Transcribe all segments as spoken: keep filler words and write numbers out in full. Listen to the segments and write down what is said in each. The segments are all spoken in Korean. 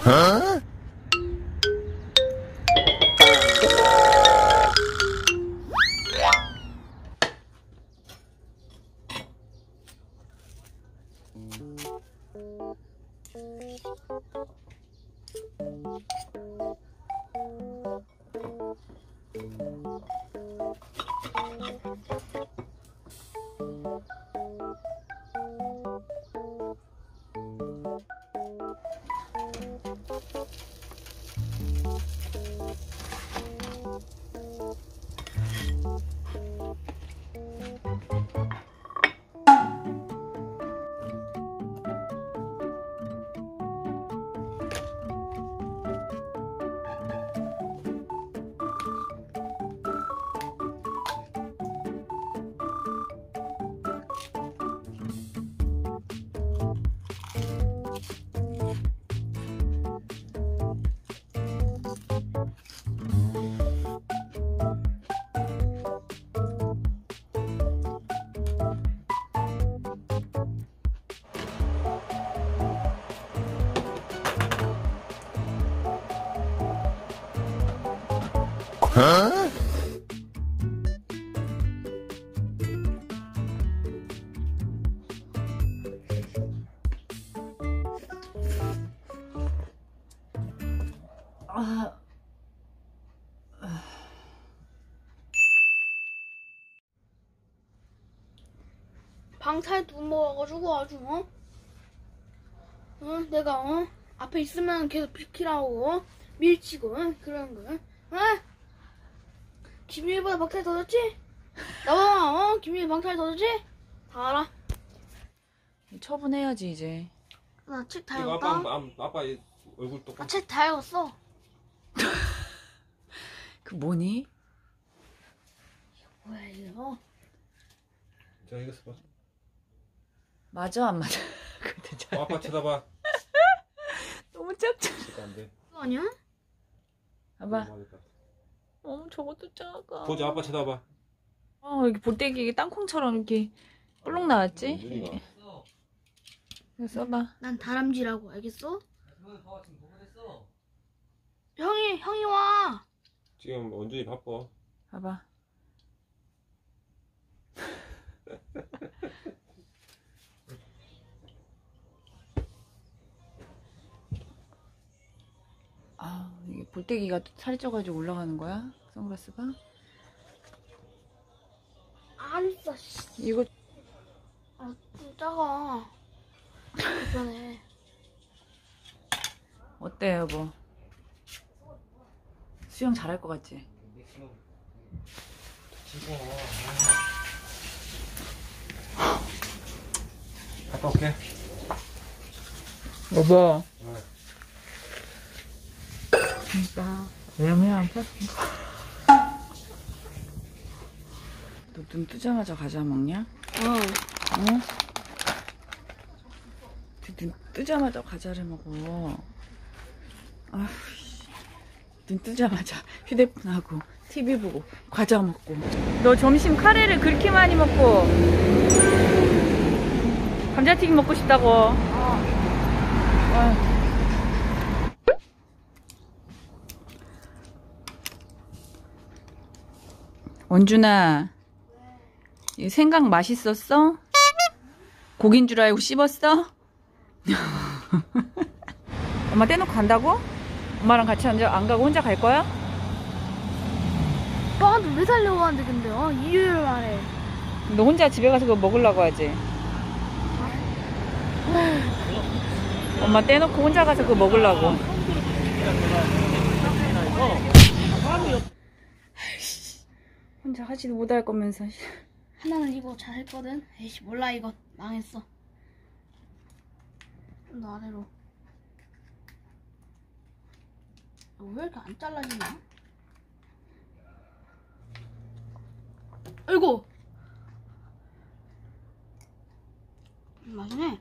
어? Huh? Uh. 방탈 두 먹어가지고 아주 어? 응? 내가 어? 앞에 있으면 계속 비키라고 어? 밀치고 응? 그런 거야 응? 김유일보다 방탈 더 줬지? 나와, 어? 김유일 방탈 더 줬지? 다 알아. 처분해야지, 이제. 나 책 다 읽었다. 아빠, 아빠, 아빠 얼굴 똑같아. 아, 책 다 읽었어. 그 뭐니? 이거 뭐야, 이거? 자, 읽었어 봐. 맞아, 안 맞아? 근데 잘... 어, 아빠 쳐다봐. 너무 짭짤. 그거 아니야? 아빠. 어, 저것도 작아. 보자, 아빠 쳐다봐. 어, 이렇게 볼때기 이게 땅콩처럼 이렇게 볼록 나왔지? 이렇게. 이거 써봐. 난 다람쥐라고, 알겠어? 형이, 형이 와. 지금 원준이 바빠. 봐봐. 아, 이게 볼때기가 살이 쪄가지고 올라가는 거야? 선글라스가? 안 써, 씨. 이거. 아, 좀 작아. 불편해. 어때, 여보? 수영 잘할 것 같지? 갔다 올게. 여보. 진짜 왜냐면 너 눈 뜨자마자 과자 먹냐? 어. 어? 눈 뜨자마자 과자를 먹어. 아휴, 눈 뜨자마자 휴대폰 하고 티비 보고 과자 먹고. 너 점심 카레를 그렇게 많이 먹고 감자튀김 먹고 싶다고. 어. 아휴. 원준아, 이 생강 맛있었어? 고기인 줄 알고 씹었어? 엄마 떼놓고 간다고? 엄마랑 같이 안 가고 혼자 갈 거야? 아빠한테 왜 살려고 하는데 근데 어? 일요일 날에 너 혼자 집에 가서 그거 먹으려고 하지? 엄마 떼놓고 혼자 가서 그거 먹으려고. 혼자 하지도 못할 거면서. 하나는 이거 잘했거든. 에이씨 몰라 이거 망했어. 좀 더 아래로. 왜 이렇게 안 잘라지냐? 아이고. 맛있네.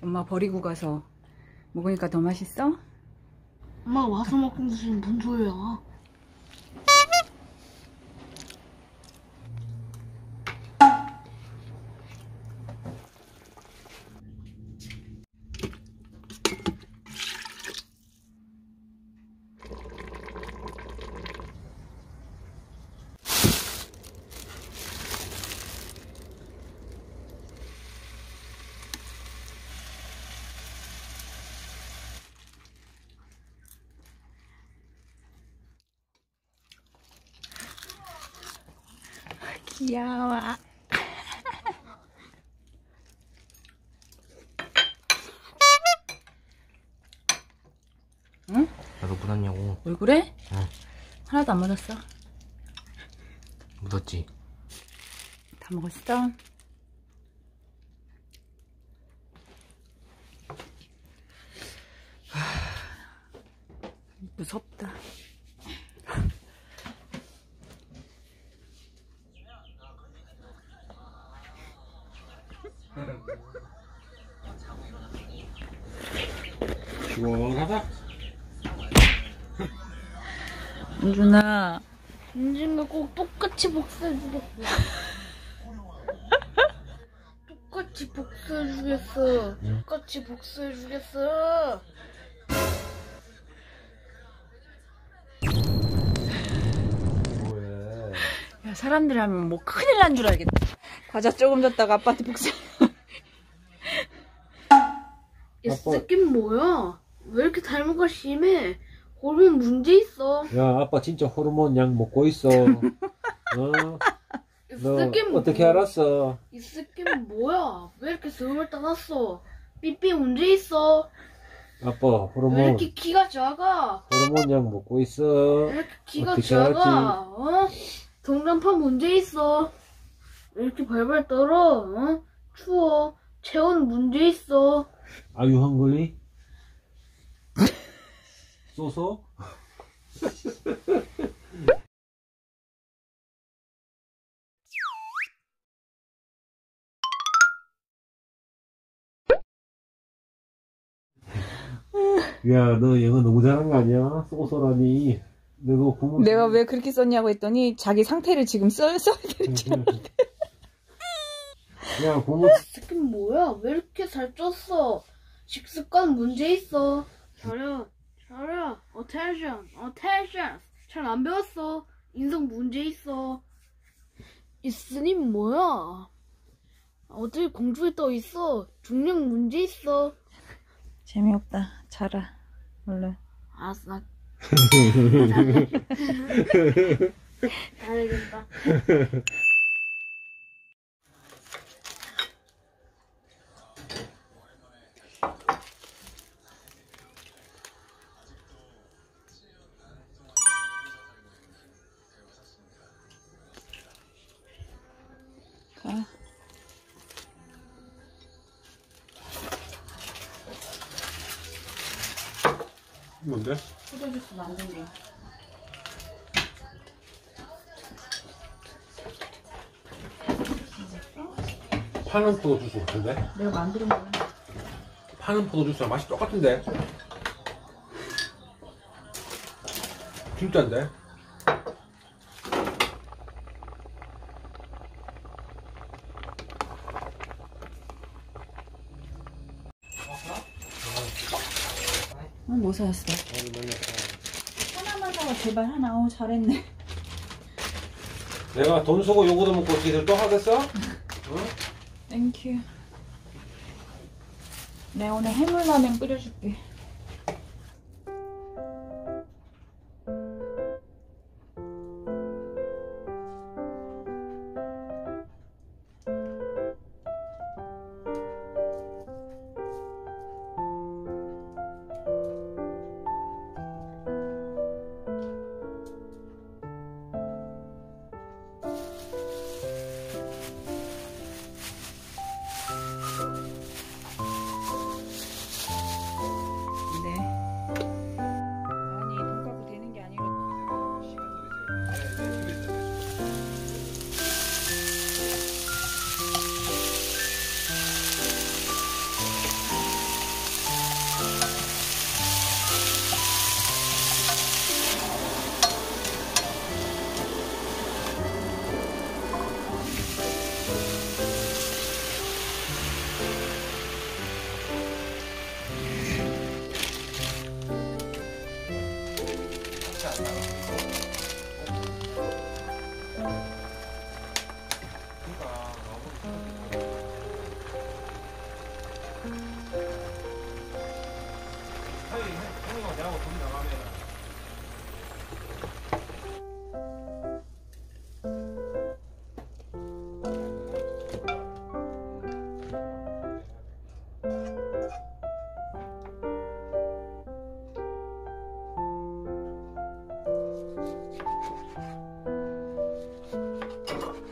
엄마 버리고 가서 먹으니까 더 맛있어? 엄마 와서 먹고 무슨 뭔 소리야? 귀여워. 응? 나도 묻었냐고. 얼굴에? 응. 하나도 안 묻었어. 묻었지. 다 먹었어? 무섭다. 시원하다. 은준아, 은준아 꼭 똑같이 복수해주겠어. 똑같이 복수해주겠어. 응? 똑같이 복수해주겠어. 야, 사람들 하면 뭐 큰일 난 줄 알겠다. 과자 조금 줬다가 아빠한테 복수. 이 새끼는 뭐야? 왜 이렇게 닮은가 심해? 호르몬 문제 있어. 야, 아빠 진짜 호르몬 약 먹고 있어. 어? 너 어떻게 뭐야? 알았어? 이 새끼는 뭐야? 왜 이렇게 숨을 따놨어? 삐삐 문제 있어. 아빠 호르몬. 왜 이렇게 키가 작아? 호르몬 약 먹고 있어. 왜 이렇게 키가 작아? 어? 동전파 문제 있어. 왜 이렇게 발발 떨어? 어? 추워. 체온 문제 있어. Are you hungry? 쏘쏘? 야, 너 영어 너무 잘한 거 아니야? 쏘쏘라니. 내가, 고문... 내가 왜 그렇게 썼냐고 했더니 자기 상태를 지금 써, 써야 되는 줄 알았대. 야, 고모. 새끼는 뭐야? 왜 이렇게 잘 쪘어? 식습관 문제 있어. 잘해, 잘해. Attention, attention. 잘 안 배웠어. 인성 문제 있어. 이 스님 뭐야? 어떻게 공중에 떠 있어? 중력 문제 있어. 재미없다. 자라. 원래. 알았어. 나... 잘하겠다. 뭔데? 포도주스 만든 거야. 파는 포도주스 같은데? 내가 만드는 거야. 파는 포도주스랑 맛이 똑같은데? 진짜인데? 뭐 사왔어? 하나만 사와 제발 하나. 어, 잘했네. 내가 돈 쓰고 요거도 먹고 니들 또 하겠어? 응? 땡큐. 내가 오늘 해물라면 끓여줄게.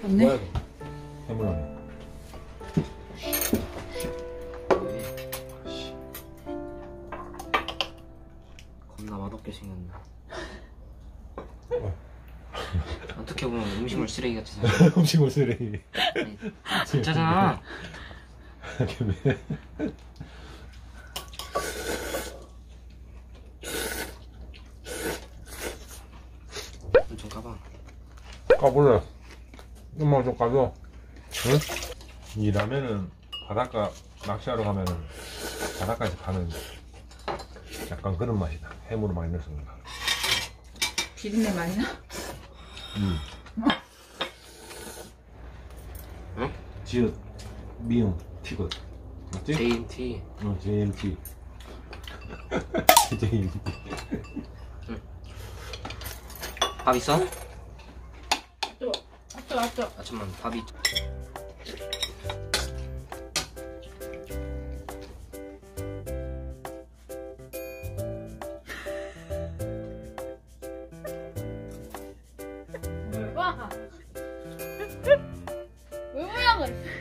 없네? 해물라면. 겁나 맛없게 생겼네. 어떻게 보면 음식물 쓰레기같이 생겼네. 음식물 쓰레기. 진짜잖아. 좀 까봐. 까볼래. 엄마 좀 까줘. 응? 이 라면은 바닷가 낚시하러 가면은 바닷가에서 파는 약간 그런 맛이다. 해물을 많이 넣어서 그런가. 비린내 많이 나? 응. 응? 지읒, 미음, 티귿. 맞지? 제이엠티. 응, 제이엠티. 제이엠티. 응. 밥 있어? 또, 또, 또. 아, 잠깐만, 밥이. 와! 왜 모양을?